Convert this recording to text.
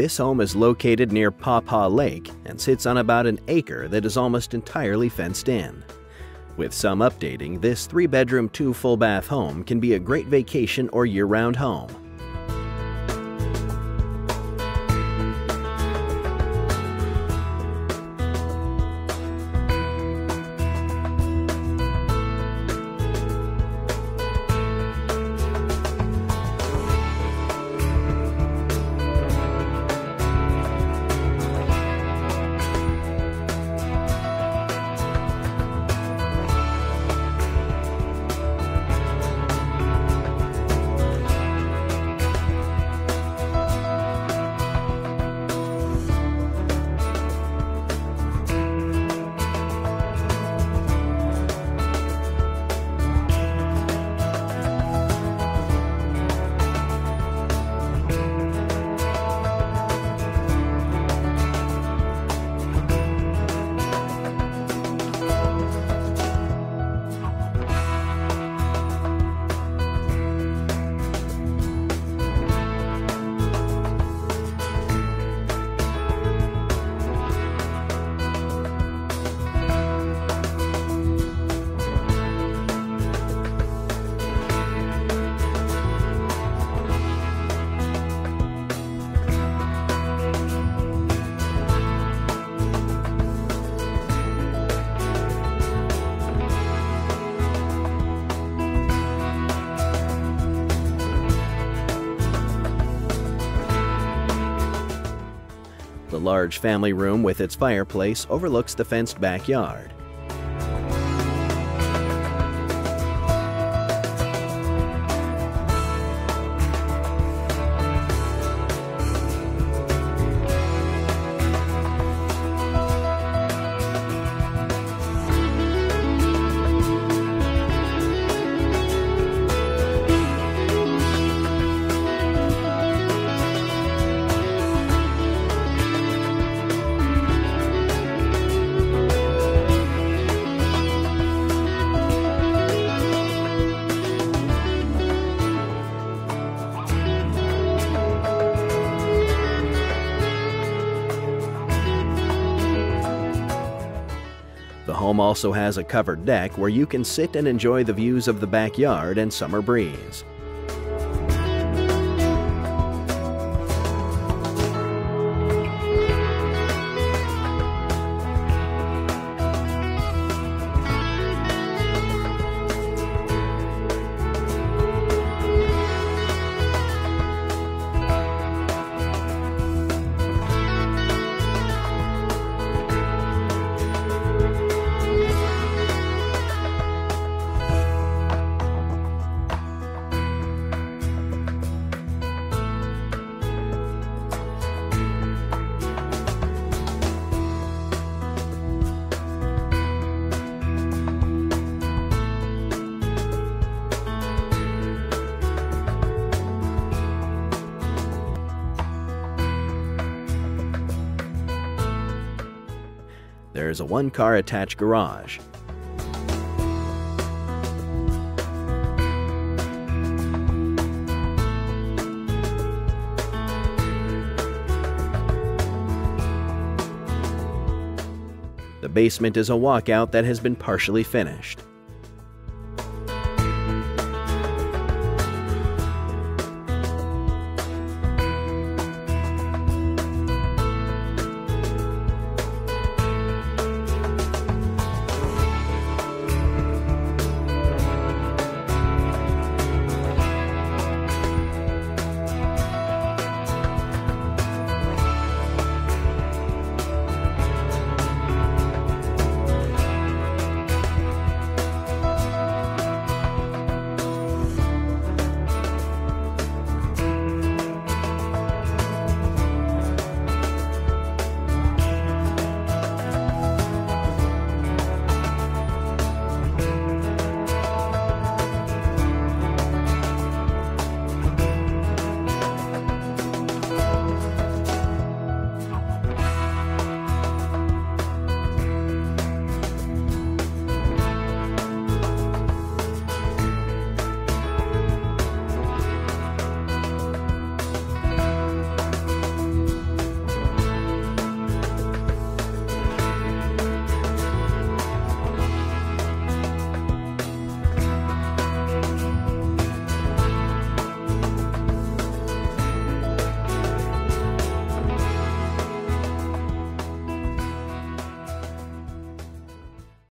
This home is located near Paw Paw Lake and sits on about an acre that is almost entirely fenced in. With some updating, this 3-bedroom, 2-full-bath home can be a great vacation or year-round home. The large family room with its fireplace overlooks the fenced backyard. The home also has a covered deck where you can sit and enjoy the views of the backyard and summer breeze. There is a 1-car attached garage. The basement is a walkout that has been partially finished.